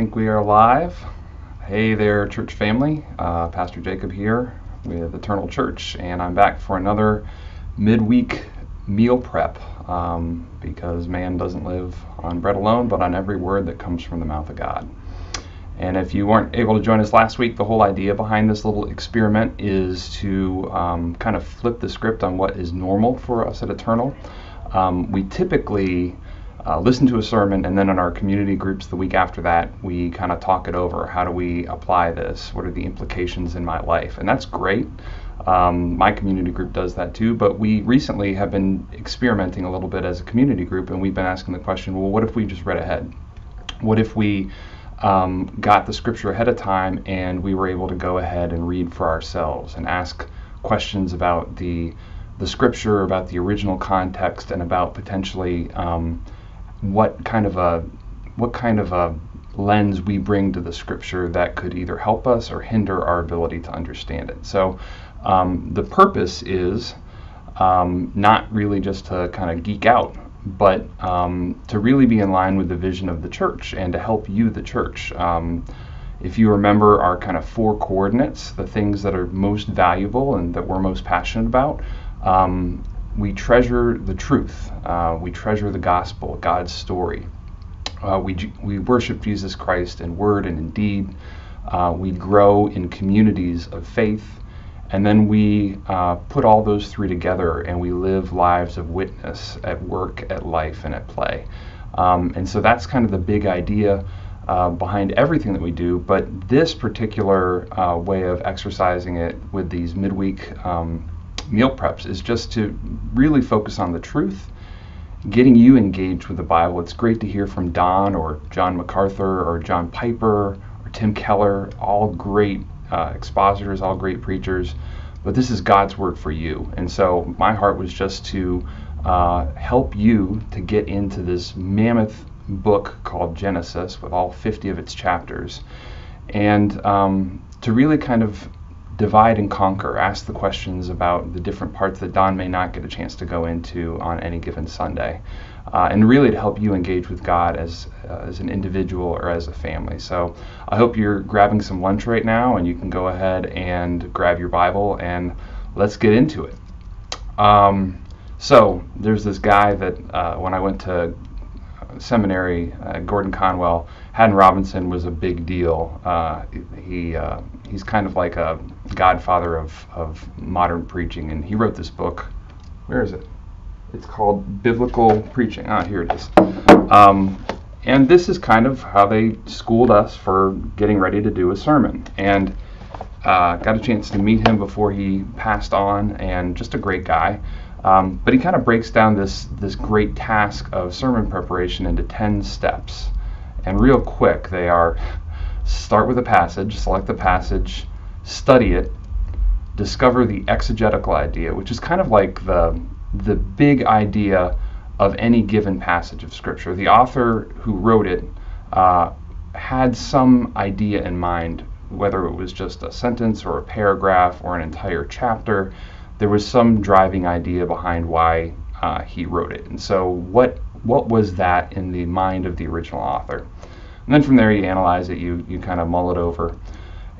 think we are live. Hey there, church family. Pastor Jacob here with Eternal Church, and I'm back for another midweek meal prep because man doesn't live on bread alone, but on every word that comes from the mouth of God. And if you weren't able to join us last week, the whole idea behind this little experiment is to kind of flip the script on what is normal for us at Eternal. We typically listen to a sermon, and then in our community groups the week after that, we kind of talk it over. How do we apply this? What are the implications in my life? And that's great. My community group does that too, but we recently have been experimenting a little bit as a community group, and we've been asking the question, well, what if we just read ahead? What if we got the scripture ahead of time and we were able to go ahead and read for ourselves and ask questions about the scripture, about the original context, and about potentially what kind of a lens we bring to the scripture that could either help us or hinder our ability to understand it. So the purpose is not really just to kind of geek out, but to really be in line with the vision of the church and to help you, the church. If you remember our kind of four coordinates, the things that are most valuable and that we're most passionate about, we treasure the truth. We treasure the gospel, God's story. We worship Jesus Christ in word and in deed. We grow in communities of faith. And then we put all those three together and we live lives of witness at work, at life, and at play. And so that's kind of the big idea behind everything that we do. But this particular way of exercising it with these midweek meal preps is just to really focus on the truth, getting you engaged with the Bible. It's great to hear from Don or John MacArthur or John Piper or Tim Keller, all great expositors, all great preachers, but this is God's word for you. And so my heart was just to help you to get into this mammoth book called Genesis with all 50 of its chapters, and to really kind of divide and conquer, ask the questions about the different parts that Don may not get a chance to go into on any given Sunday, and really to help you engage with God as an individual or as a family. So I hope you're grabbing some lunch right now, and you can go ahead and grab your Bible, and let's get into it. So there's this guy that when I went to seminary, Gordon Conwell, Haddon Robinson was a big deal. He's kind of like a godfather of modern preaching, and he wrote this book. Where is it? It's called Biblical Preaching. Ah, here it is. And this is kind of how they schooled us for getting ready to do a sermon. And got a chance to meet him before he passed on, and just a great guy. But he kind of breaks down this great task of sermon preparation into 10 steps. And real quick, they are: start with a passage, select the passage, study it, discover the exegetical idea, which is kind of like the big idea of any given passage of Scripture. The author who wrote it had some idea in mind, whether it was just a sentence or a paragraph or an entire chapter. There was some driving idea behind why he wrote it. And so what was that in the mind of the original author? And then from there you analyze it, you kind of mull it over,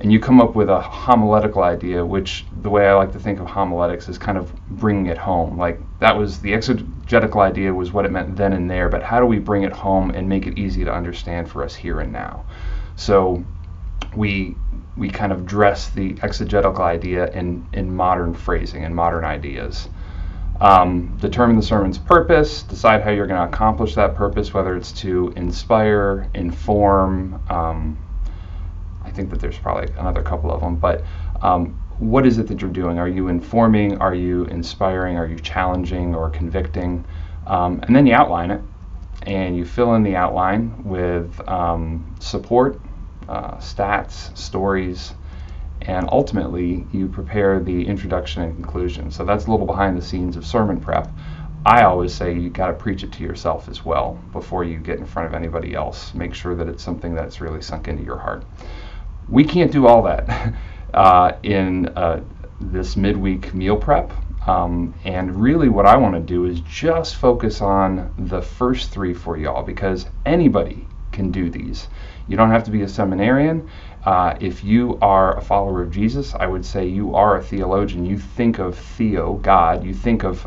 and you come up with a homiletical idea, which the way I like to think of homiletics is kind of bringing it home. Like, that was the exegetical idea, was what it meant then and there, but how do we bring it home and make it easy to understand for us here and now? So we kind of dress the exegetical idea in modern phrasing and modern ideas. Determine the sermon's purpose, decide how you're going to accomplish that purpose, whether it's to inspire, inform, I think that there's probably another couple of them, but what is it that you're doing? Are you informing? Are you inspiring? Are you challenging or convicting? And then you outline it, and you fill in the outline with support, stats, stories, and ultimately you prepare the introduction and conclusion. So that's a little behind the scenes of sermon prep. I always say you got to preach it to yourself as well before you get in front of anybody else. Make sure that it's something that's really sunk into your heart. We can't do all that in this midweek meal prep. And really what I want to do is just focus on the first three for y'all, because anybody can do these. You don't have to be a seminarian. If you are a follower of Jesus, I would say you are a theologian. You think of theo, God. You think of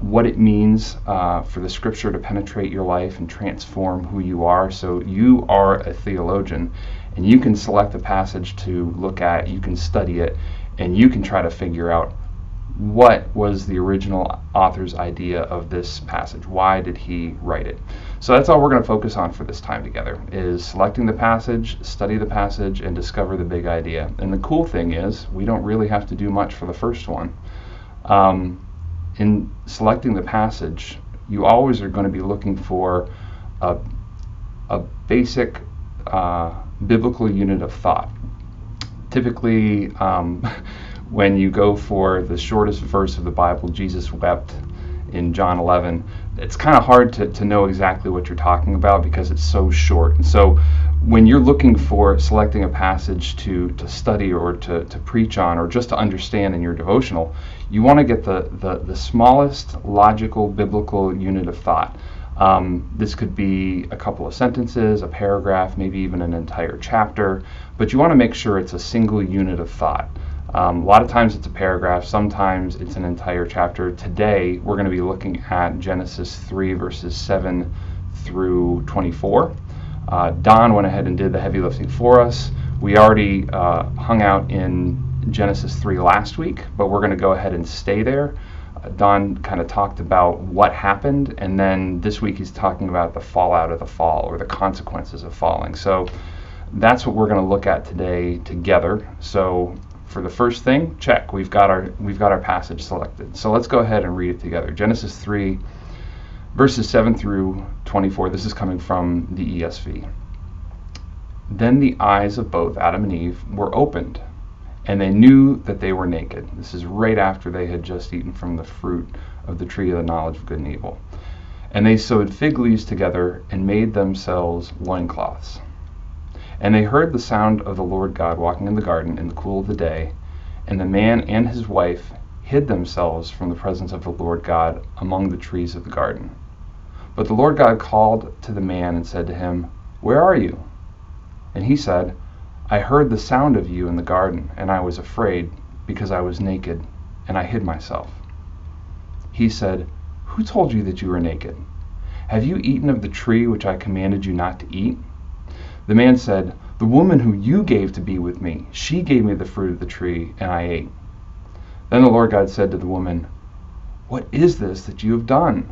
what it means for the Scripture to penetrate your life and transform who you are. So you are a theologian, and you can select a passage to look at, you can study it, and you can try to figure out what was the original author's idea of this passage. Why did he write it? So that's all we're going to focus on for this time together, is selecting the passage, study the passage, and discover the big idea. And the cool thing is, we don't really have to do much for the first one. In selecting the passage, you always are going to be looking for a basic biblical unit of thought. Typically, when you go for the shortest verse of the Bible, Jesus wept, in John 11, it's kind of hard to know exactly what you're talking about because it's so short. And so when you're looking for selecting a passage to study or to preach on or just to understand in your devotional, you want to get the smallest logical biblical unit of thought. This could be a couple of sentences, a paragraph, maybe even an entire chapter, but you want to make sure it's a single unit of thought. A lot of times it's a paragraph, sometimes it's an entire chapter. Today we're going to be looking at Genesis 3 verses 7 through 24. Don went ahead and did the heavy lifting for us. We already hung out in Genesis 3 last week, but we're going to go ahead and stay there. Don kind of talked about what happened, and then this week he's talking about the fallout of the fall, or the consequences of falling. So that's what we're going to look at today together. So for the first thing, check, we've got our passage selected. So let's go ahead and read it together. Genesis 3, verses 7 through 24. This is coming from the ESV. Then the eyes of both Adam and Eve were opened, and they knew that they were naked. This is right after they had just eaten from the fruit of the tree of the knowledge of good and evil. And they sewed fig leaves together and made themselves loincloths. And they heard the sound of the Lord God walking in the garden in the cool of the day, and the man and his wife hid themselves from the presence of the Lord God among the trees of the garden. But the Lord God called to the man and said to him, "Where are you?" And he said, "I heard the sound of you in the garden, and I was afraid, because I was naked, and I hid myself." He said, "Who told you that you were naked? Have you eaten of the tree which I commanded you not to eat?" The man said, "The woman who you gave to be with me, she gave me the fruit of the tree, and I ate." Then the Lord God said to the woman, "What is this that you have done?"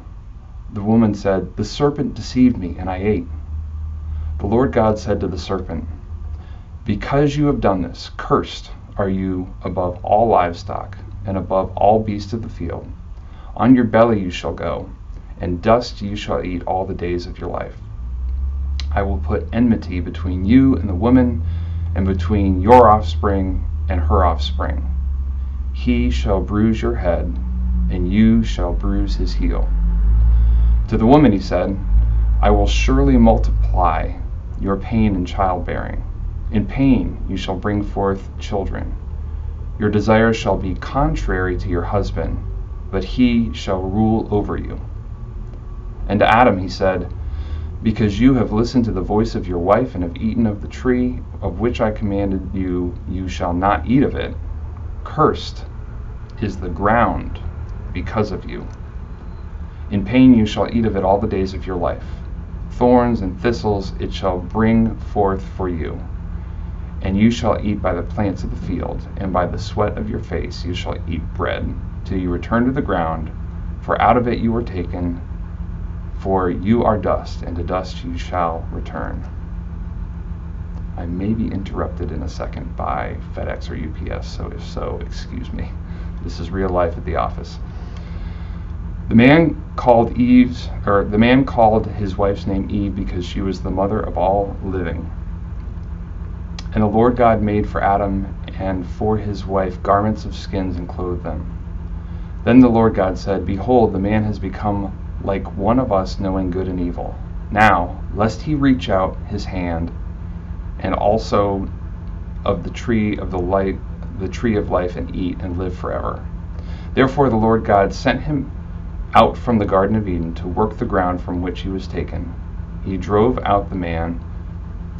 The woman said, "The serpent deceived me, and I ate." The Lord God said to the serpent, "Because you have done this, cursed are you above all livestock and above all beasts of the field. On your belly you shall go, and dust you shall eat all the days of your life. I will put enmity between you and the woman, and between your offspring and her offspring. He shall bruise your head, and you shall bruise his heel." To the woman he said, "I will surely multiply your pain in childbearing. In pain you shall bring forth children. Your desire shall be contrary to your husband, but he shall rule over you." And to Adam he said, "Because you have listened to the voice of your wife and have eaten of the tree of which I commanded you, you shall not eat of it. Cursed is the ground because of you. In pain you shall eat of it all the days of your life. Thorns and thistles it shall bring forth for you. And you shall eat by the plants of the field, and by the sweat of your face you shall eat bread, till you return to the ground, for out of it you were taken. For you are dust, and to dust you shall return." I may be interrupted in a second by FedEx or UPS, so if so, excuse me. This is real life at the office. The man called his wife's name Eve because she was the mother of all living. And the Lord God made for Adam and for his wife garments of skins and clothed them. Then the Lord God said, "Behold, the man has become like one of us, knowing good and evil. Now, lest he reach out his hand and also of the tree of life and eat and live forever." Therefore the Lord God sent him out from the Garden of Eden to work the ground from which he was taken. he drove out the man,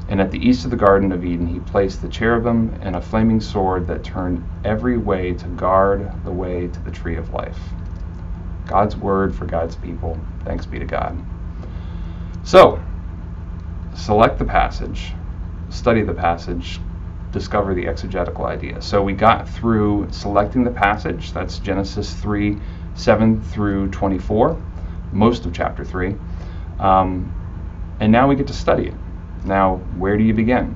and at the east of the Garden of Eden he placed the cherubim and a flaming sword that turned every way to guard the way to the tree of life. God's word for God's people. Thanks be to God. So, select the passage, study the passage, discover the exegetical idea. So we got through selecting the passage. That's Genesis 3:7 through 24, most of chapter 3. And now we get to study it. Now, where do you begin?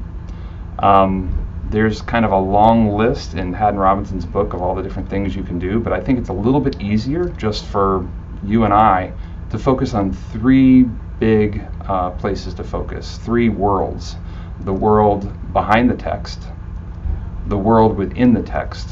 There's kind of a long list in Haddon Robinson's book of all the different things you can do, but I think it's a little bit easier just for you and I to focus on three big places to focus, three worlds. The world behind the text, the world within the text,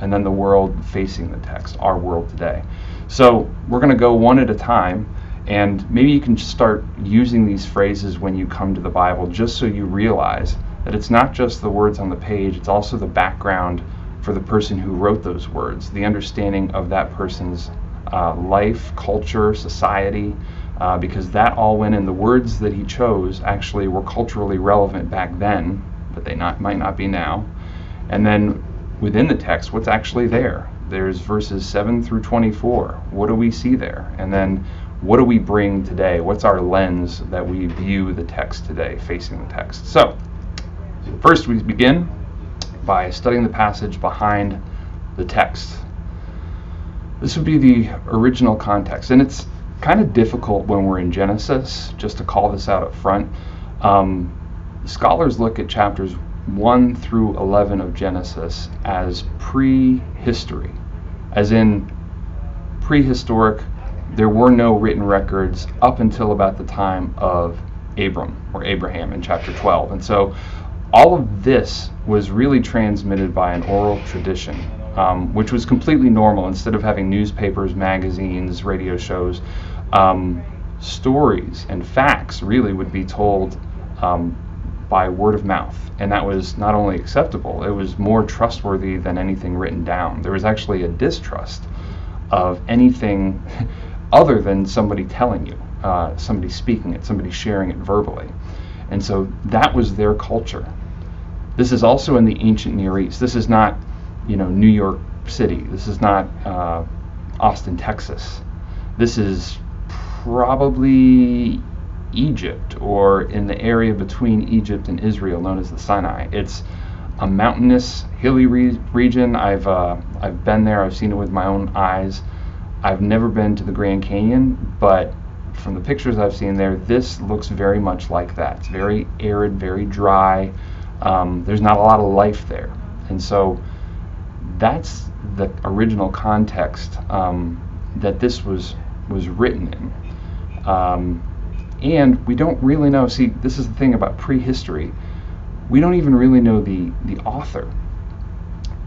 and then the world facing the text, our world today. So we're going to go one at a time, and maybe you can start using these phrases when you come to the Bible, just so you realize that it's not just the words on the page, it's also the background for the person who wrote those words, the understanding of that person's life, culture, society, because that all went in. The words that he chose actually were culturally relevant back then, but they might not be now. And then within the text, what's actually there? There's verses 7 through 24. What do we see there? And then what do we bring today? What's our lens that we view the text today, facing the text? So first we begin by studying the passage behind the text. This would be the original context, and it's kind of difficult when we're in Genesis, just to call this out up front. Scholars look at chapters 1 through 11 of Genesis as prehistory, as in prehistoric. There were no written records up until about the time of Abraham in chapter 12, and so all of this was really transmitted by an oral tradition, which was completely normal. Instead of having newspapers, magazines, radio shows, stories and facts really would be told by word of mouth. And that was not only acceptable, it was more trustworthy than anything written down. There was actually a distrust of anything other than somebody telling you, somebody speaking it, somebody sharing it verbally. And so that was their culture. This is also in the ancient Near East. This is not, you know, New York City. This is not Austin, Texas. This is probably Egypt, or in the area between Egypt and Israel, known as the Sinai. It's a mountainous, hilly region. I've been there. I've seen it with my own eyes. I've never been to the Grand Canyon, but from the pictures I've seen there, this looks very much like that. It's very arid, very dry. There's not a lot of life there, and so that's the original context that this was written in. And we don't really know. See, this is the thing about prehistory. We don't even really know the author.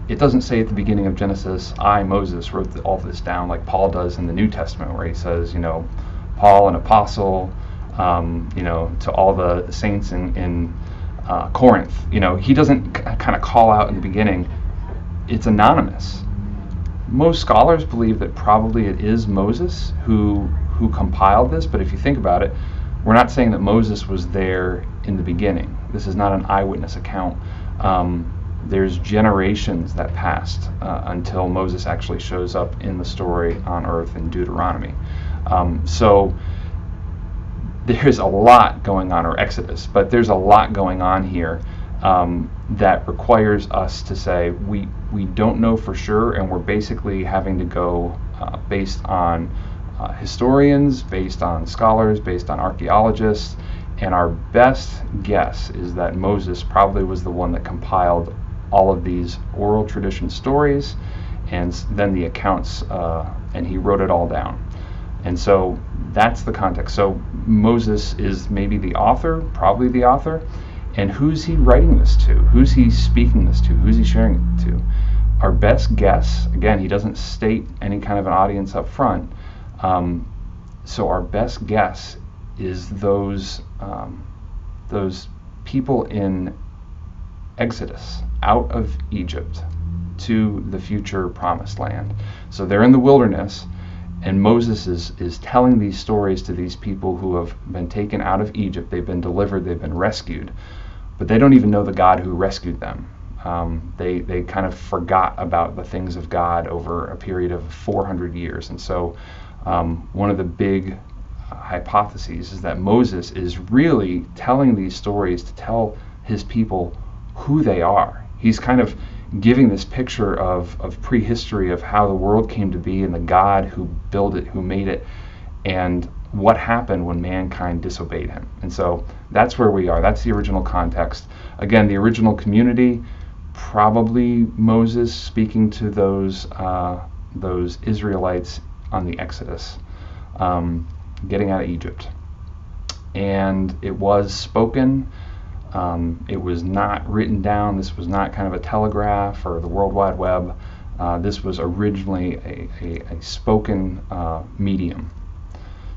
It doesn't say at the beginning of Genesis, I, Moses, wrote all this down, like Paul does in the New Testament, where he says, you know, Paul, an apostle, you know, to all the saints in Corinth. You know, he doesn't kind of call out in the beginning. It's anonymous. Most scholars believe that probably it is Moses who compiled this, but if you think about it, we're not saying that Moses was there in the beginning. This is not an eyewitness account. There's generations that passed until Moses actually shows up in the story on earth in Deuteronomy. So there's a lot going on, or Exodus, but there's a lot going on here. That requires us to say we don't know for sure, and we're basically having to go based on historians, based on scholars, based on archaeologists, and our best guess is that Moses probably was the one that compiled all of these oral tradition stories, and then the accounts, and he wrote it all down. And so that's the context. So Moses is maybe the author, probably the author. And who's he writing this to? Who's he speaking this to? Who's he sharing it to? Our best guess, again, he doesn't state any kind of an audience up front, so our best guess is those people in Exodus, out of Egypt to the future promised land. So they're in the wilderness, And Moses is telling these stories to these people who have been taken out of Egypt. They've been delivered, they've been rescued, but they don't even know the God who rescued them. They kind of forgot about the things of God over a period of 400 years. And so one of the big hypotheses is that Moses is really telling these stories to tell his people who they are. He's kind of giving this picture of prehistory, of how the world came to be and the God who built it, who made it, and what happened when mankind disobeyed him. And so that's where we are. That's the original context. Again, the original community, probably Moses speaking to those Israelites on the Exodus, getting out of Egypt. And it was spoken. It was not written down. This was not kind of a telegraph or the World Wide Web. This was originally a spoken medium.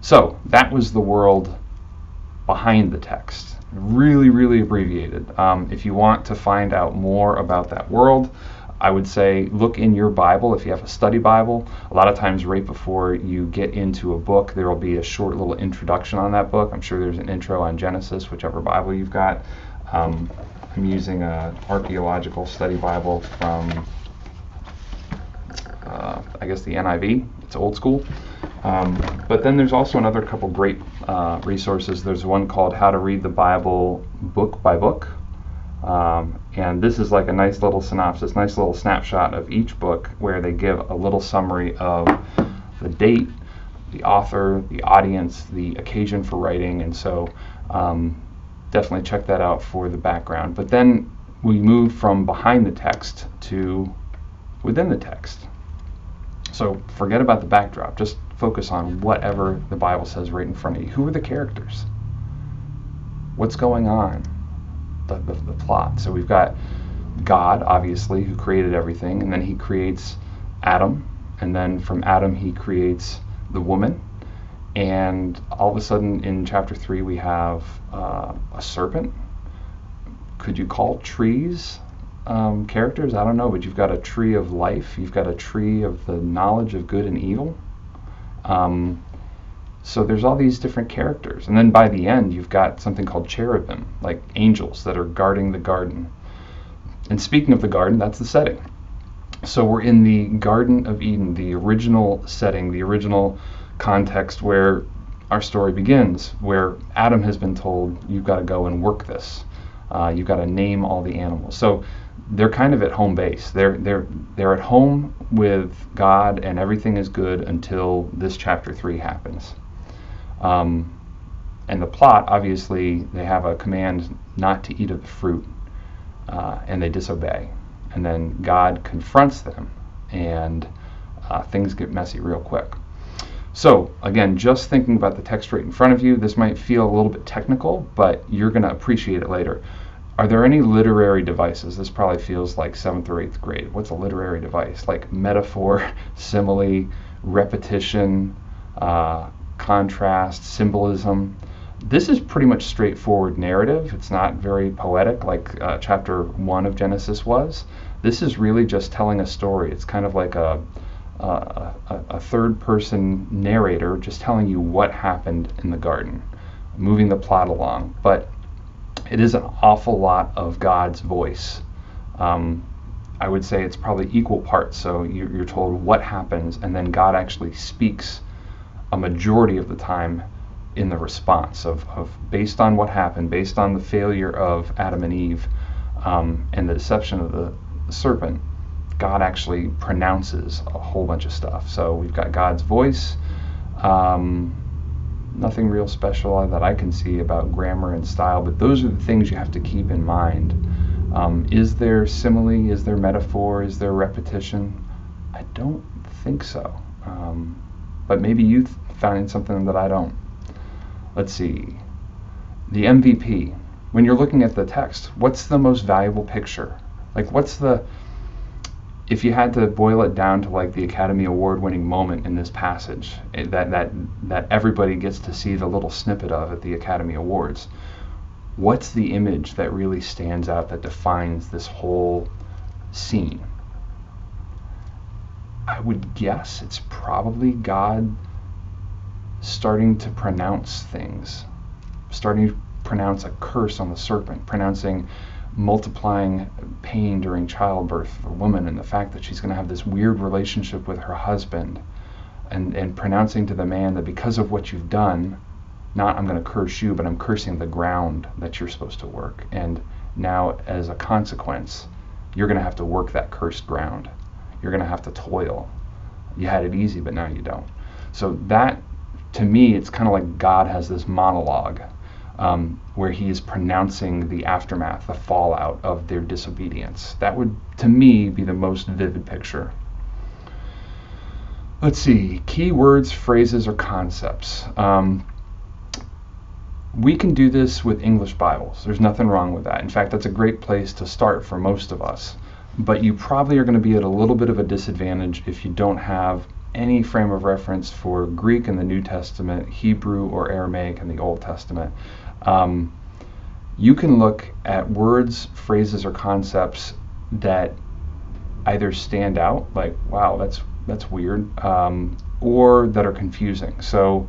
So that was the world behind the text. Really, really abbreviated. If you want to find out more about that world, I would say look in your Bible. If you have a study Bible, a lot of times right before you get into a book, there will be a short little introduction on that book. I'm sure there's an intro on Genesis, whichever Bible you've got. I'm using an archaeological study Bible from, I guess, the NIV. It's old school. But then there's also another couple great resources. There's one called How to Read the Bible Book by Book. And this is like a nice little synopsis, nice little snapshot of each book where they give a little summary of the date, the author, the audience, the occasion for writing, and so definitely check that out for the background. But then we move from behind the text to within the text. So forget about the backdrop, just focus on whatever the Bible says right in front of you. Who are the characters? What's going on? The plot. So we've got God, obviously, who created everything, and then he creates Adam, and then from Adam he creates the woman, and all of a sudden in chapter 3 we have a serpent. Could you call trees characters? I don't know, but you've got a tree of life, you've got a tree of the knowledge of good and evil. So there's all these different characters. And then by the end, you've got something called cherubim, like angels that are guarding the garden. And speaking of the garden, that's the setting. So we're in the Garden of Eden, the original setting, the original context where our story begins, where Adam has been told, you've got to go and work this. You've got to name all the animals. So they're kind of at home base. They're at home with God and everything is good until this chapter 3 happens. And the plot, obviously, they have a command not to eat of the fruit, and they disobey. And then God confronts them, and things get messy real quick. So, again, just thinking about the text right in front of you, this might feel a little bit technical, but you're going to appreciate it later. Are there any literary devices? This probably feels like 7th or 8th grade. What's a literary device? Like metaphor, simile, repetition, contrast, symbolism. This is pretty much straightforward narrative. It's not very poetic like chapter 1 of Genesis was. This is really just telling a story. It's kind of like a third-person narrator just telling you what happened in the garden, moving the plot along. But it is an awful lot of God's voice. I would say it's probably equal parts. So you're told what happens, and then God actually speaks a majority of the time in the response of based on what happened, based on the failure of Adam and Eve and the deception of the serpent, God actually pronounces a whole bunch of stuff. So we've got God's voice. Nothing real special that I can see about grammar and style, but those are the things you have to keep in mind. Is there simile? Is there metaphor? Is there repetition? I don't think so. But maybe you find something that I don't. Let's see. The MVP. When you're looking at the text, what's the most valuable picture? Like, if you had to boil it down to like the Academy Award-winning moment in this passage that everybody gets to see the little snippet of at the Academy Awards, what's the image that really stands out that defines this whole scene? I would guess it's probably God starting to pronounce things, starting to pronounce a curse on the serpent, pronouncing multiplying pain during childbirth for a woman, and the fact that she's going to have this weird relationship with her husband, and pronouncing to the man that because of what you've done, not I'm going to curse you, but I'm cursing the ground that you're supposed to work. And now as a consequence, you're going to have to work that cursed ground. You're going to have to toil. You had it easy, but now you don't. So that, to me, it's kind of like God has this monologue where he is pronouncing the aftermath, the fallout of their disobedience. That would, to me, be the most vivid picture. Let's see, key words, phrases, or concepts. We can do this with English Bibles. There's nothing wrong with that. In fact, that's a great place to start for most of us. But you probably are going to be at a little bit of a disadvantage if you don't have any frame of reference for Greek in the New Testament, Hebrew or Aramaic in the Old Testament. You can look at words, phrases, or concepts that either stand out, like, wow, that's weird, or that are confusing. So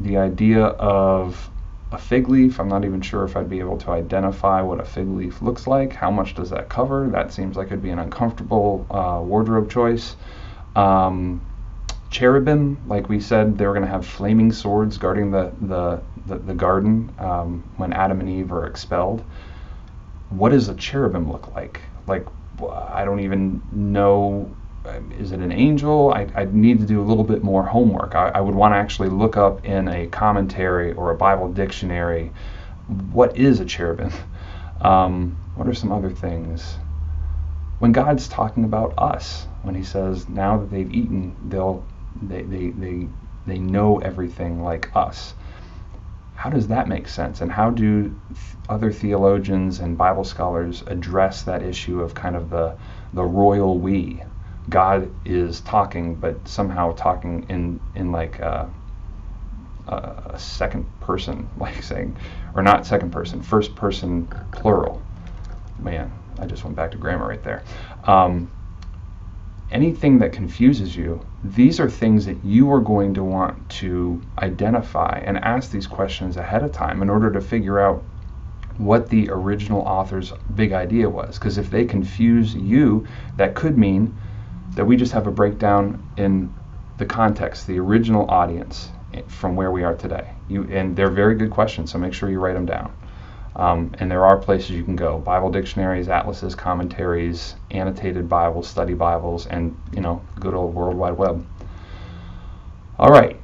the idea of a fig leaf, I'm not even sure if I'd be able to identify what a fig leaf looks like. How much does that cover? That seems like it'd be an uncomfortable wardrobe choice. Cherubim, like we said, they were going to have flaming swords guarding the garden when Adam and Eve are expelled. What does a cherubim look like? Like, I don't even know. Is it an angel? I'd need to do a little bit more homework. I would want to actually look up in a commentary or a Bible dictionary, what is a cherubim? What are some other things? When God's talking about us, when he says, now that they've eaten, they know everything like us. How does that make sense? And how do other theologians and Bible scholars address that issue of kind of the royal we? God is talking, but somehow talking in like a second person, like saying, or not second person, first person plural. Man, I just went back to grammar right there. Anything that confuses you, these are things that you are going to want to identify and ask these questions ahead of time in order to figure out what the original author's big idea was. Because if they confuse you, that could mean that we just have a breakdown in the context, the original audience from where we are today. And they're very good questions, so make sure you write them down. And there are places you can go, Bible dictionaries, atlases, commentaries, annotated Bibles, study Bibles, and, you know, good old World Wide Web. All right,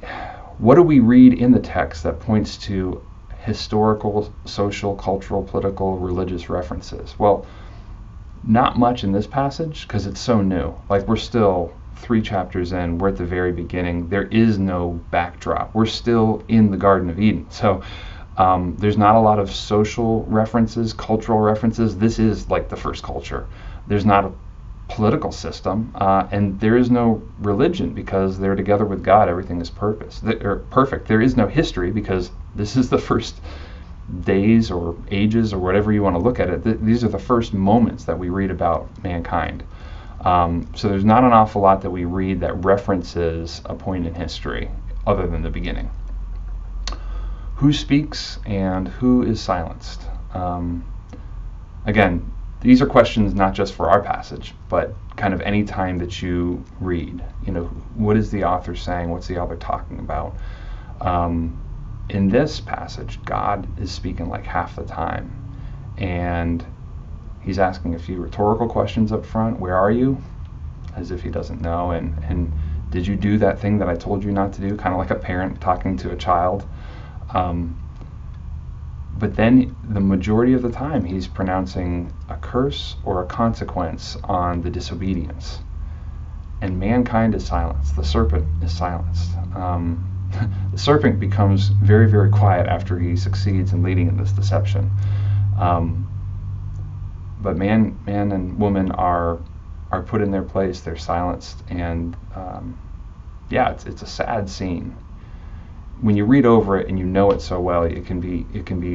what do we read in the text that points to historical, social, cultural, political, religious references? Well, not much in this passage because it's so new. Like, we're still 3 chapters in, we're at the very beginning. There is no backdrop. We're still in the Garden of Eden. So there's not a lot of social references, cultural references. This is like the first culture. There's not a political system, and there is no religion because they're together with God. Everything is perfect. There is no history because this is the first days or ages or whatever you want to look at it. These are the first moments that we read about mankind. So there's not an awful lot that we read that references a point in history other than the beginning. Who speaks and who is silenced? Again, these are questions not just for our passage, but kind of any time that you read. You know, what is the author saying? What's the author talking about? In this passage, God is speaking like half the time. And he's asking a few rhetorical questions up front. Where are you? As if he doesn't know. And did you do that thing that I told you not to do? Kind of like a parent talking to a child. But then the majority of the time he's pronouncing a curse or a consequence on the disobedience, and mankind is silenced. The serpent is silenced. The serpent becomes very, very quiet after he succeeds in leading in this deception. But man and woman are put in their place. They're silenced, and yeah, it's a sad scene. When you read over it and you know it so well, it can be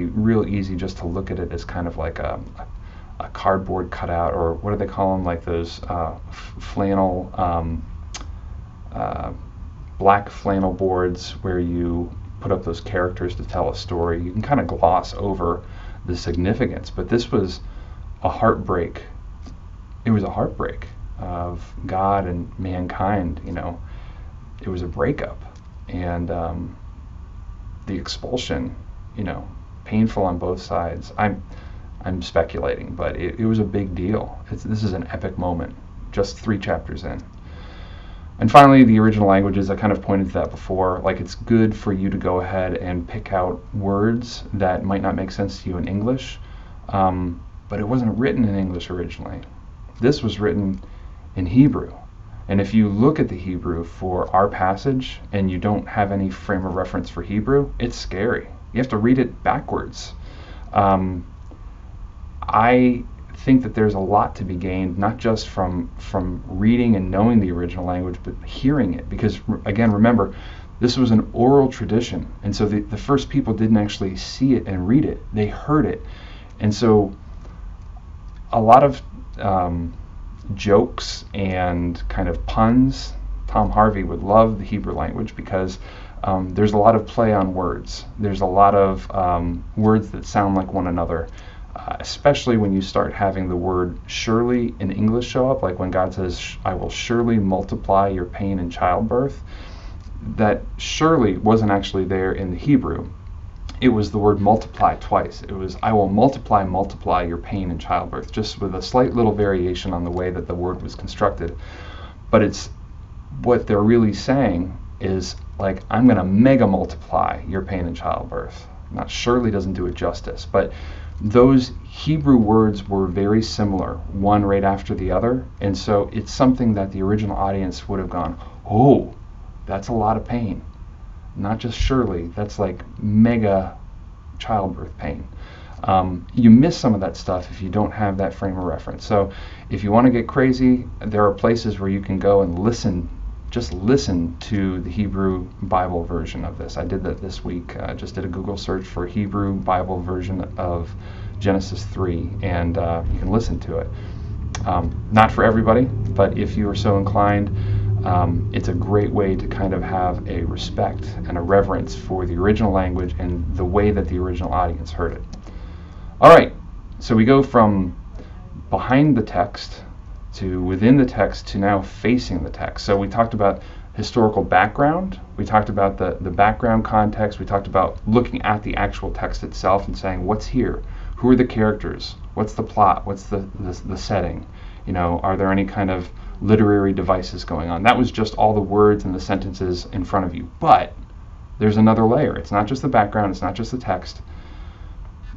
real easy just to look at it as kind of like a cardboard cutout, or what do they call them, like those flannel black flannel boards where you put up those characters to tell a story. You can kind of gloss over the significance, but this was a heartbreak. It was a heartbreak of God and mankind, you know. It was a breakup, and the expulsion, you know, painful on both sides. I'm speculating, but it was a big deal. This is an epic moment, just 3 chapters in. And finally, the original languages, I kind of pointed to that before. Like, it's good for you to go ahead and pick out words that might not make sense to you in English, but it wasn't written in English originally. This was written in Hebrew. And if you look at the Hebrew for our passage and you don't have any frame of reference for Hebrew, it's scary. You have to read it backwards. I think that there's a lot to be gained, not just from reading and knowing the original language, but hearing it. Because, again, remember, this was an oral tradition. And so the first people didn't actually see it and read it. They heard it. And so a lot of jokes and kind of puns. Tom Harvey would love the Hebrew language because there's a lot of play on words. There's a lot of words that sound like one another. Especially when you start having the word surely in English show up, like when God says, I will surely multiply your pain in childbirth. That surely wasn't actually there in the Hebrew. It was the word multiply twice. It was, I will multiply your pain in childbirth, just with a slight little variation on the way that the word was constructed. But it's what they're really saying is, like, I'm going to mega multiply your pain in childbirth. Not surely doesn't do it justice, but those Hebrew words were very similar, one right after the other, and so it's something that the original audience would have gone, oh, that's a lot of pain. Not just surely, that's like mega childbirth pain. You miss some of that stuff if you don't have that frame of reference. So if you want to get crazy, there are places where you can go and listen, just listen to the Hebrew Bible version of this. I did that this week. I just did a Google search for Hebrew Bible version of Genesis 3, and you can listen to it. Not for everybody, but if you are so inclined, it's a great way to kind of have a respect and a reverence for the original language and the way that the original audience heard it. All right, so we go from behind the text to within the text to now facing the text. So we talked about historical background, we talked about the background context, we talked about looking at the actual text itself and saying, what's here? Who are the characters? What's the plot? What's the setting? You know, are there any kind of literary devices going on? That was just all the words and the sentences in front of you. But there's another layer. It's not just the background, it's not just the text.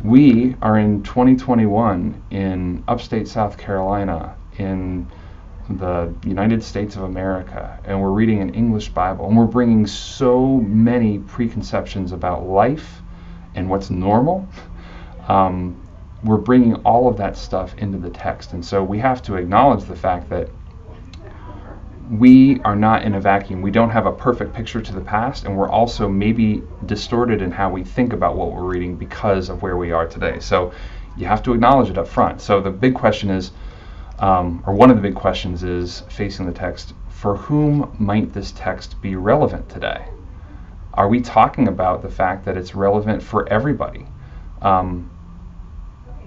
We are in 2021 in upstate South Carolina, in the United States of America, and we're reading an English Bible, and we're bringing so many preconceptions about life and what's normal. We're bringing all of that stuff into the text, and so we have to acknowledge the fact that we are not in a vacuum. We don't have a perfect picture to the past, and we're also maybe distorted in how we think about what we're reading because of where we are today. So you have to acknowledge it up front. So the big question is, or one of the big questions is, facing the text, for whom might this text be relevant today? Are we talking about the fact that it's relevant for everybody?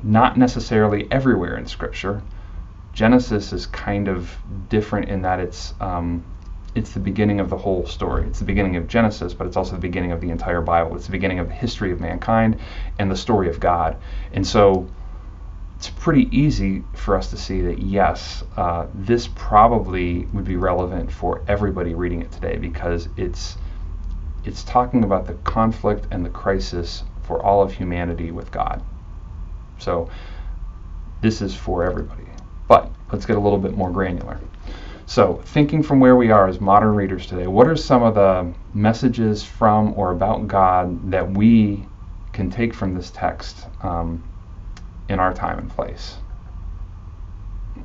Not necessarily everywhere in Scripture. Genesis is kind of different in that it's the beginning of the whole story. It's the beginning of Genesis, but it's also the beginning of the entire Bible. It's the beginning of the history of mankind and the story of God. And so it's pretty easy for us to see that, yes, this probably would be relevant for everybody reading it today, because it's talking about the conflict and the crisis for all of humanity with God. So this is for everybody. But let's get a little bit more granular. So thinking from where we are as modern readers today, what are some of the messages from or about God that we can take from this text in our time and place?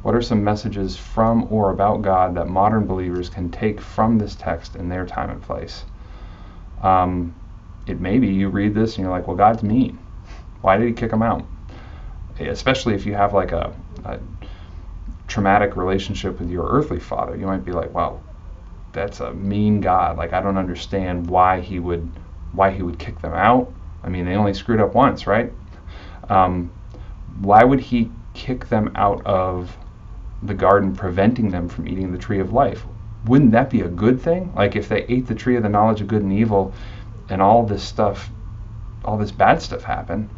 What are some messages from or about God that modern believers can take from this text in their time and place? It may be you read this and you're like, well, God's mean. Why did he kick him out? Especially if you have like a traumatic relationship with your earthly father, you might be like, wow, that's a mean God. Like, I don't understand why he would kick them out. I mean, they only screwed up once, right? Why would he kick them out of the garden, preventing them from eating the tree of life? Wouldn't that be a good thing? Like, if they ate the tree of the knowledge of good and evil and all this stuff, all this bad stuff happened,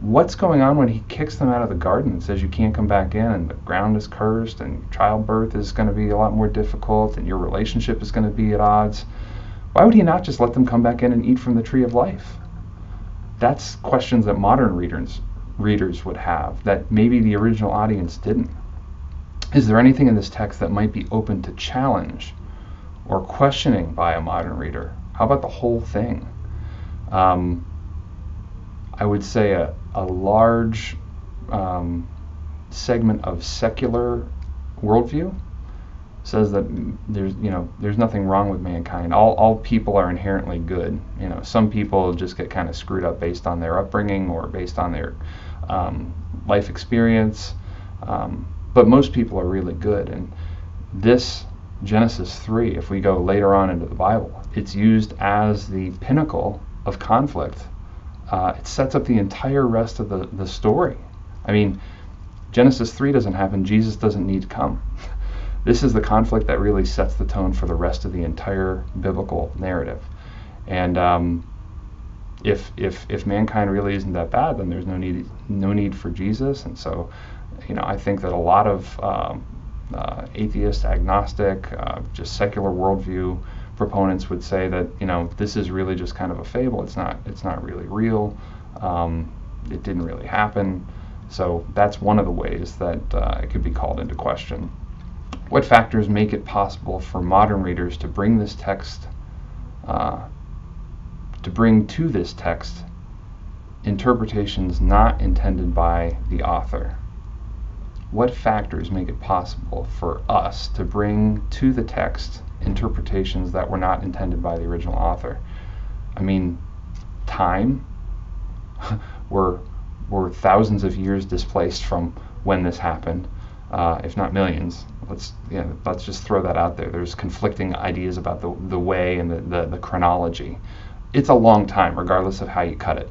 what's going on when he kicks them out of the garden and says you can't come back in, and the ground is cursed, and childbirth is going to be a lot more difficult, and your relationship is going to be at odds? Why would he not just let them come back in and eat from the tree of life? That's questions that modern readers would have, that maybe the original audience didn't. Is there anything in this text that might be open to challenge or questioning by a modern reader? How about the whole thing? I would say a large segment of secular worldview says that there's nothing wrong with mankind. All people are inherently good. You know, some people just get kind of screwed up based on their upbringing or based on their life experience. But most people are really good. And this Genesis 3, if we go later on into the Bible, it's used as the pinnacle of conflict. It sets up the entire rest of the story. I mean, Genesis 3 doesn't happen, Jesus doesn't need to come. This is the conflict that really sets the tone for the rest of the entire biblical narrative. And if mankind really isn't that bad, then there's no need for Jesus. And so, you know, I think that a lot of atheist, agnostic, just secular worldview proponents would say that, you know, this is really just kind of a fable. It's not really real. It didn't really happen. So that's one of the ways that it could be called into question. What factors make it possible for modern readers to bring this text, interpretations not intended by the author? What factors make it possible for us to bring to the text interpretations that were not intended by the original author? I mean, time. We're thousands of years displaced from when this happened, if not millions. Let's just throw that out there. There's conflicting ideas about the way and the chronology. It's a long time, regardless of how you cut it.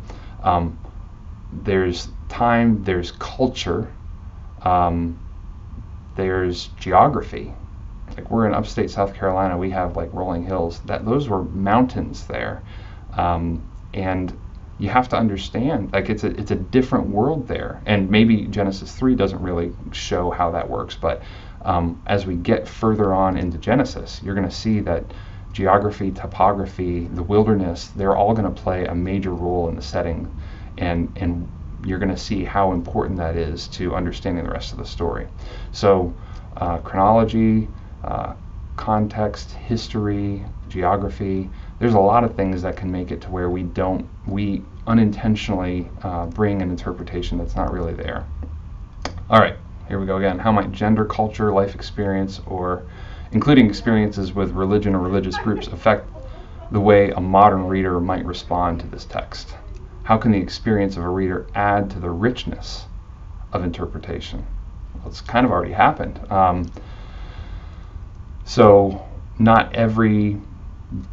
There's time. There's culture. There's geography. Like, we're in upstate South Carolina, we have like rolling hills. Those were mountains there, and you have to understand, like, it's a different world there. And maybe Genesis 3 doesn't really show how that works, but as we get further on into Genesis, you're going to see that geography, topography, the wilderness, they're all going to play a major role in the setting, and you're going to see how important that is to understanding the rest of the story. So chronology, context, history, geography, there's a lot of things that can make it to where we unintentionally bring an interpretation that's not really there. All right, here we go again. How might gender, culture, life experience, or including experiences with religion or religious groups affect the way a modern reader might respond to this text? How can the experience of a reader add to the richness of interpretation? Well, it's kind of already happened. So not every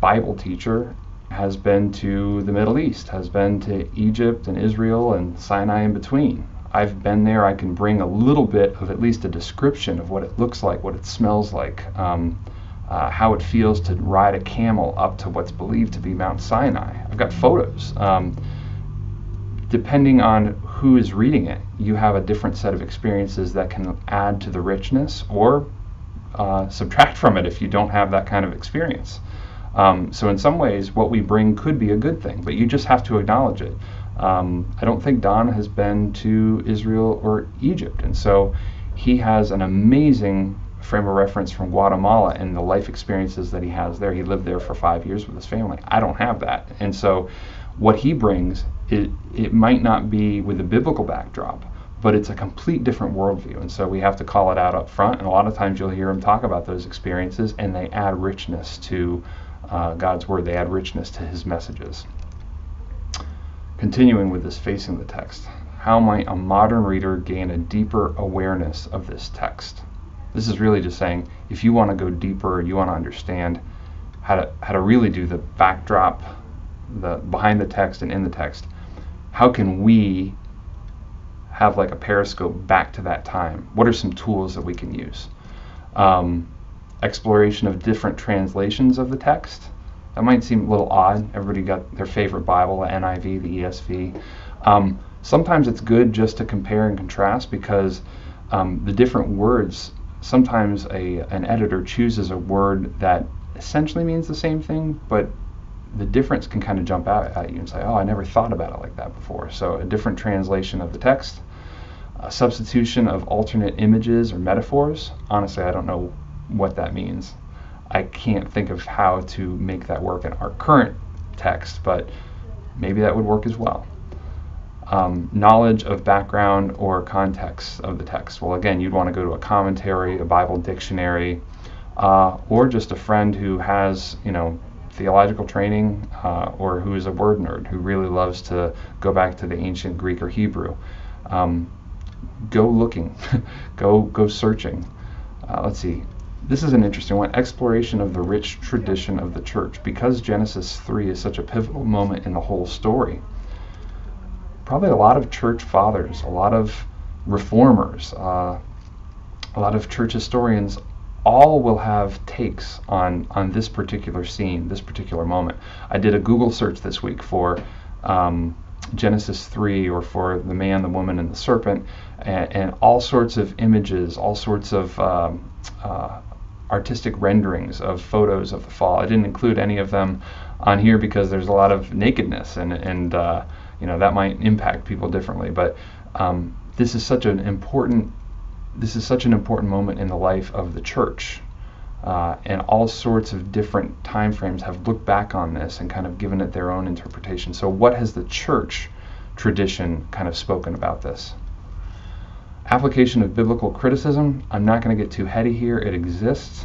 Bible teacher has been to the Middle East, has been to Egypt and Israel and Sinai in between. I've been there. I can bring a little bit of at least a description of what it looks like, what it smells like, how it feels to ride a camel up to what's believed to be Mount Sinai. I've got photos. Depending on who is reading it, you have a different set of experiences that can add to the richness or subtract from it if you don't have that kind of experience. So in some ways, what we bring could be a good thing, but you just have to acknowledge it. I don't think Don has been to Israel or Egypt, and so he has an amazing frame of reference from Guatemala and the life experiences that he has there. He lived there for 5 years with his family. I don't have that, and so what he brings, it might not be with a biblical backdrop, but it's a complete different worldview, and so we have to call it out up front. And a lot of times you'll hear him talk about those experiences, and they add richness to God's word. They add richness to his messages. Continuing with this, facing the text, how might a modern reader gain a deeper awareness of this text? This is really just saying, if you want to go deeper, you want to understand how to really do the backdrop, the behind the text and in the text. How can we have like a periscope back to that time? What are some tools that we can use? Exploration of different translations of the text. That might seem a little odd. Everybody got their favorite Bible, the NIV, the ESV. Sometimes it's good just to compare and contrast, because the different words, sometimes an editor chooses a word that essentially means the same thing, but the difference can kind of jump out at you and say, oh, I never thought about it like that before. So a different translation of the text, a substitution of alternate images or metaphors. Honestly, I don't know what that means. I can't think of how to make that work in our current text, but maybe that would work as well. Knowledge of background or context of the text. Well, again, you'd want to go to a commentary, a Bible dictionary, or just a friend who has, theological training, or who is a word nerd, who really loves to go back to the ancient Greek or Hebrew. Go looking, go searching. Let's see, this is an interesting one, exploration of the rich tradition of the church. Because Genesis 3 is such a pivotal moment in the whole story, probably a lot of church fathers, a lot of reformers, a lot of church historians all will have takes on this particular scene, this particular moment. I did a Google search this week for Genesis 3, or for the man, the woman, and the serpent, and all sorts of images, all sorts of artistic renderings of photos of the fall. I didn't include any of them on here because there's a lot of nakedness, and that might impact people differently. But this is such an important moment in the life of the church, and all sorts of different time frames have looked back on this and kind of given it their own interpretation. So what has the church tradition kind of spoken about this? Application of biblical criticism. I'm not going to get too heady here. It exists.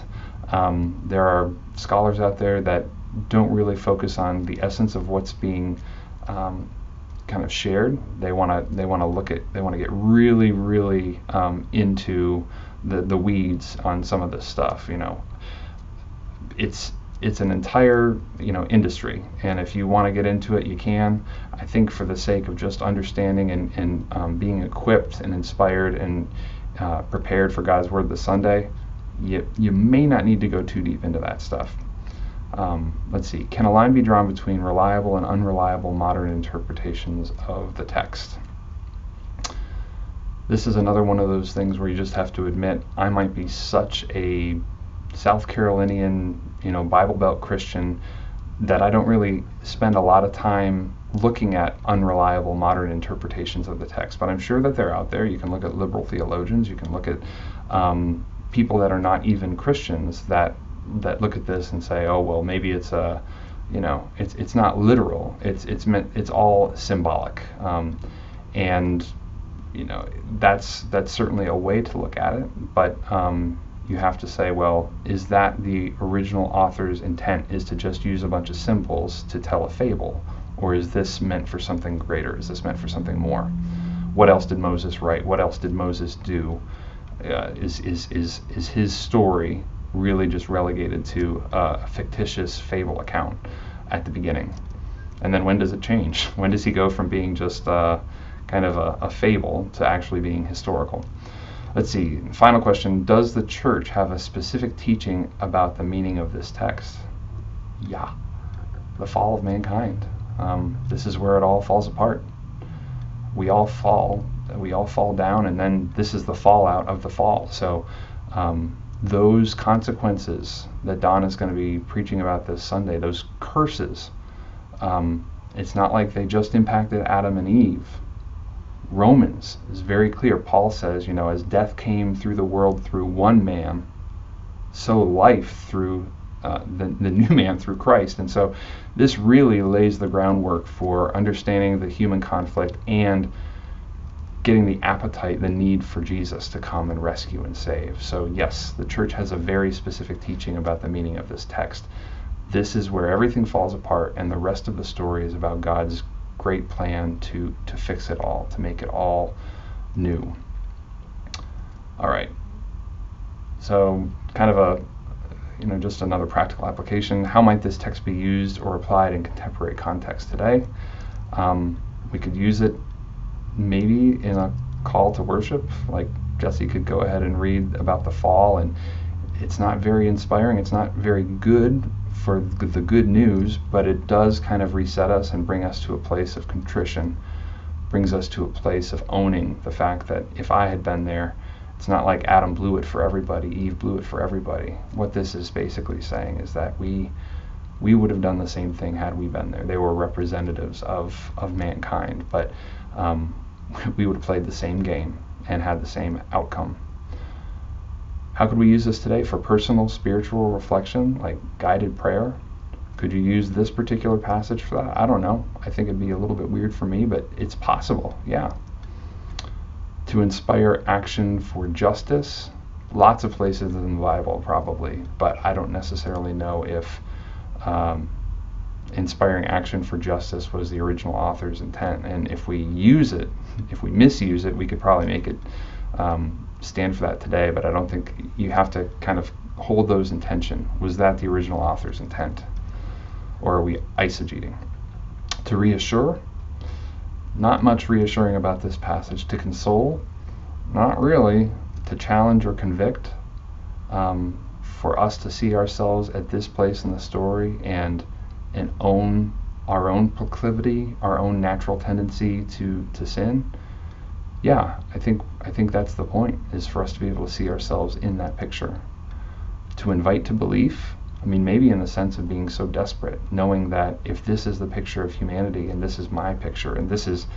There are scholars out there that don't really focus on the essence of what's being kind of shared. They want to get really, really into the weeds on some of this stuff. It's an entire industry, and if you want to get into it, you can. I think for the sake of just understanding and being equipped and inspired and prepared for God's Word this Sunday, you may not need to go too deep into that stuff. Let's see, can a line be drawn between reliable and unreliable modern interpretations of the text? This is another one of those things where you just have to admit, I might be such a South Carolinian, Bible Belt Christian that I don't really spend a lot of time looking at unreliable modern interpretations of the text, but I'm sure that they're out there. You can look at liberal theologians, you can look at people that are not even Christians that look at this and say, oh, well, maybe it's a, it's not literal. It's meant, it's all symbolic. That's certainly a way to look at it. But you have to say, well, is that the original author's intent, is to just use a bunch of symbols to tell a fable? Or is this meant for something greater? Is this meant for something more? What else did Moses write? What else did Moses do? Is his story really just relegated to a fictitious fable account at the beginning? And then when does it change? When does he go from being just kind of a fable to actually being historical? Let's see, final question, does the church have a specific teaching about the meaning of this text? Yeah, the fall of mankind. This is where it all falls apart. We all fall down, and then this is the fallout of the fall. So those consequences that Don is going to be preaching about this Sunday, those curses, it's not like they just impacted Adam and Eve. Romans is very clear. Paul says, as death came through the world through one man, so life through the new man, through Christ. And so this really lays the groundwork for understanding the human conflict and getting the appetite, the need for Jesus to come and rescue and save. So yes, the church has a very specific teaching about the meaning of this text. This is where everything falls apart, and the rest of the story is about God's great plan to fix it all, to make it all new. All right, so kind of a you know, just another practical application. How might this text be used or applied in contemporary context today? We could use it maybe in a call to worship. Like Jesse could go ahead and read about the fall, and it's not very inspiring, it's not very good for the good news, but it does kind of reset us and bring us to a place of contrition, brings us to a place of owning the fact that if I had been there, it's not like Adam blew it for everybody, Eve blew it for everybody. What this is basically saying is that we would have done the same thing had we been there. They were representatives of mankind, but we would have played the same game and had the same outcome. How could we use this today for personal spiritual reflection, like guided prayer? Could you use this particular passage for that? I don't know. I think it'd be a little bit weird for me, but it's possible, yeah. To inspire action for justice, lots of places in the Bible probably, but I don't necessarily know if inspiring action for justice was the original author's intent. And if we use it, if we misuse it, we could probably make it stand for that today, but I don't think you have to kind of hold those in tension. Was that the original author's intent? Or are we eisegeting? To reassure? Not much reassuring about this passage. To console? Not really. To challenge or convict? For us to see ourselves at this place in the story and own our own proclivity, our own natural tendency to sin? Yeah, I think that's the point, is for us to be able to see ourselves in that picture. To invite to belief, I mean, maybe in the sense of being so desperate, knowing that if this is the picture of humanity, and this is my picture, and this is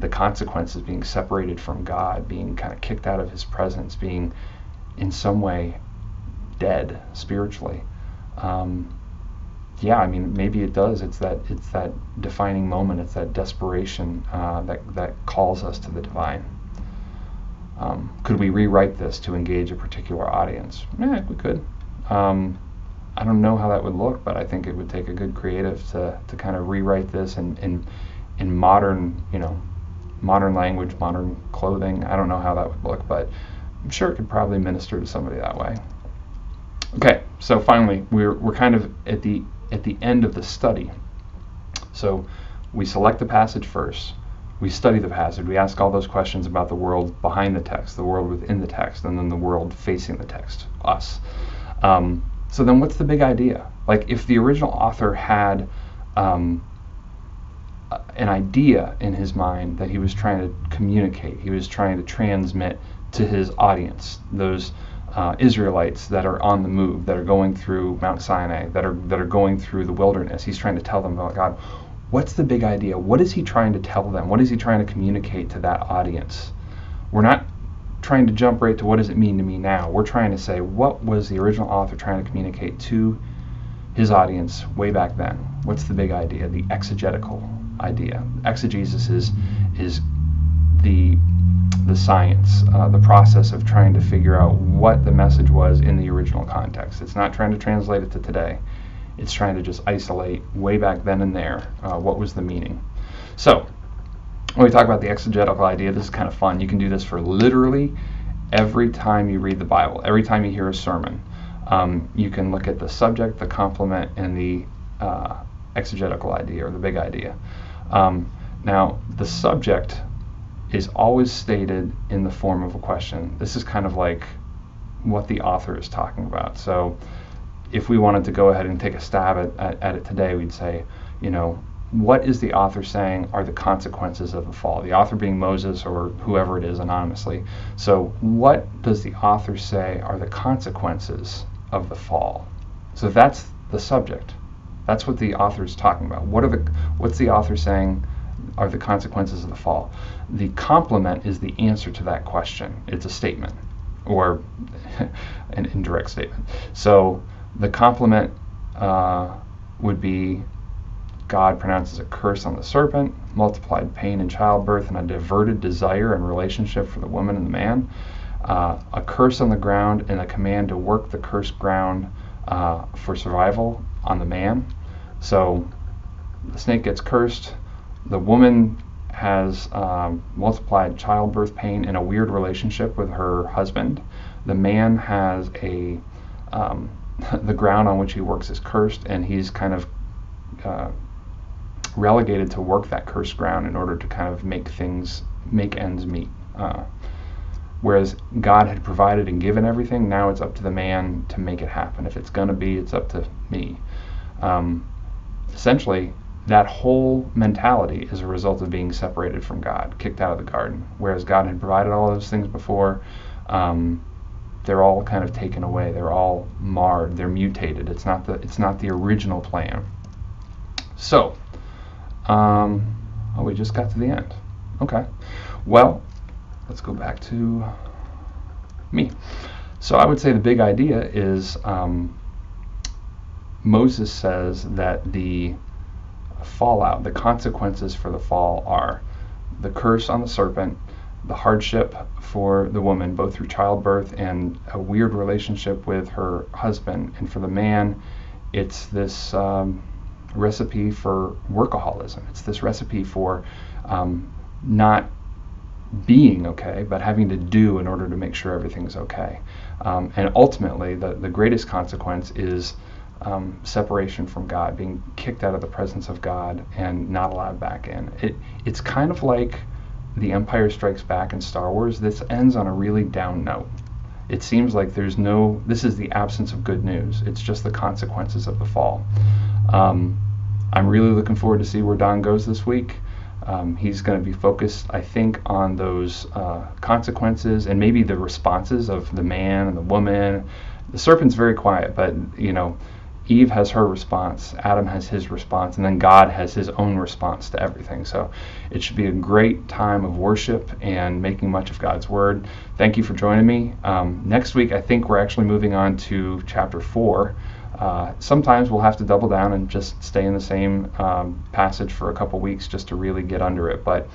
the consequences, being separated from God, being kind of kicked out of his presence, being in some way dead spiritually. Yeah, I mean, maybe it does. It's that defining moment. It's that desperation that calls us to the divine. Could we rewrite this to engage a particular audience? Yeah, we could. I don't know how that would look, but I think it would take a good creative to kind of rewrite this in modern, you know, modern language, modern clothing. I don't know how that would look, but I'm sure it could probably minister to somebody that way. Okay, so finally, we're kind of at the end of the study. So we select the passage first, we study the passage, we ask all those questions about the world behind the text, the world within the text, and then the world facing the text, us. So then what's the big idea? Like, if the original author had an idea in his mind that he was trying to communicate, he was trying to transmit to his audience, those Israelites that are on the move, that are going through Mount Sinai, that are going through the wilderness. He's trying to tell them about God. What's the big idea? What is he trying to tell them? What is he trying to communicate to that audience? We're not trying to jump right to what does it mean to me now. We're trying to say, what was the original author trying to communicate to his audience way back then? What's the big idea? The exegetical idea. Exegesis is the science, the process of trying to figure out what the message was in the original context. It's not trying to translate it to today. It's trying to just isolate way back then and there, what was the meaning. So when we talk about the exegetical idea, this is kind of fun. You can do this for literally every time you read the Bible, every time you hear a sermon. You can look at the subject, the complement, and the exegetical idea, or the big idea. Now, the subject is always stated in the form of a question. This is kind of like what the author is talking about. So if we wanted to go ahead and take a stab at it today, we'd say, you know, what is the author saying are the consequences of the fall? The author being Moses or whoever it is anonymously. So what does the author say are the consequences of the fall? So that's the subject. That's what the author is talking about. What's the author saying are the consequences of the fall? The complement is the answer to that question. It's a statement, or an indirect statement. So the complement would be, God pronounces a curse on the serpent, multiplied pain in childbirth, and a diverted desire and relationship for the woman and the man, a curse on the ground, and a command to work the cursed ground for survival on the man. So the snake gets cursed, the woman has multiplied childbirth pain in a weird relationship with her husband. The man has a the ground on which he works is cursed, and he's kind of relegated to work that cursed ground in order to kind of make ends meet. Whereas God had provided and given everything, now it's up to the man to make it happen. If it's going to be, it's up to me. Essentially, that whole mentality is a result of being separated from God, kicked out of the garden. Whereas God had provided all those things before, they're all kind of taken away. They're all marred. They're mutated. It's not the original plan. So, we just got to the end. Okay. Well, let's go back to me. So I would say the big idea is Moses says that the fallout, the consequences for the fall are the curse on the serpent, the hardship for the woman, both through childbirth and a weird relationship with her husband. And for the man, it's this recipe for workaholism. It's this recipe for not being okay, but having to do in order to make sure everything's okay. And ultimately, the greatest consequence is separation from God, being kicked out of the presence of God and not allowed back in. It's kind of like The Empire Strikes Back in Star Wars. This ends on a really down note. It seems like this is the absence of good news. It's just the consequences of the fall. I'm really looking forward to see where Don goes this week. He's going to be focused, I think, on those consequences and maybe the responses of the man and the woman. The serpent's very quiet, but Eve has her response, Adam has his response, and then God has his own response to everything. So it should be a great time of worship and making much of God's Word. Thank you for joining me. Next week, I think we're actually moving on to chapter 4. Sometimes we'll have to double down and just stay in the same passage for a couple weeks just to really get under it. But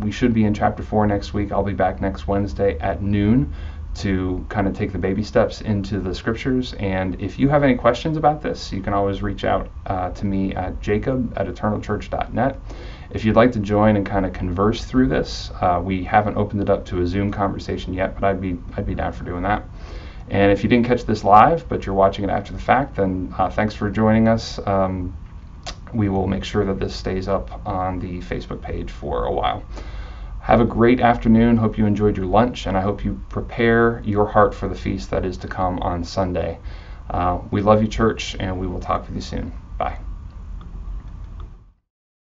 we should be in chapter 4 next week. I'll be back next Wednesday at noon to kind of take the baby steps into the scriptures. And if you have any questions about this, you can always reach out to me at jacob@eternalchurch.net. If you'd like to join and kind of converse through this, we haven't opened it up to a Zoom conversation yet, but I'd be down for doing that. And if you didn't catch this live, but you're watching it after the fact, then thanks for joining us. We will make sure that this stays up on the Facebook page for a while. Have a great afternoon. Hope you enjoyed your lunch, and I hope you prepare your heart for the feast that is to come on Sunday. We love you, church, and we will talk with you soon. Bye.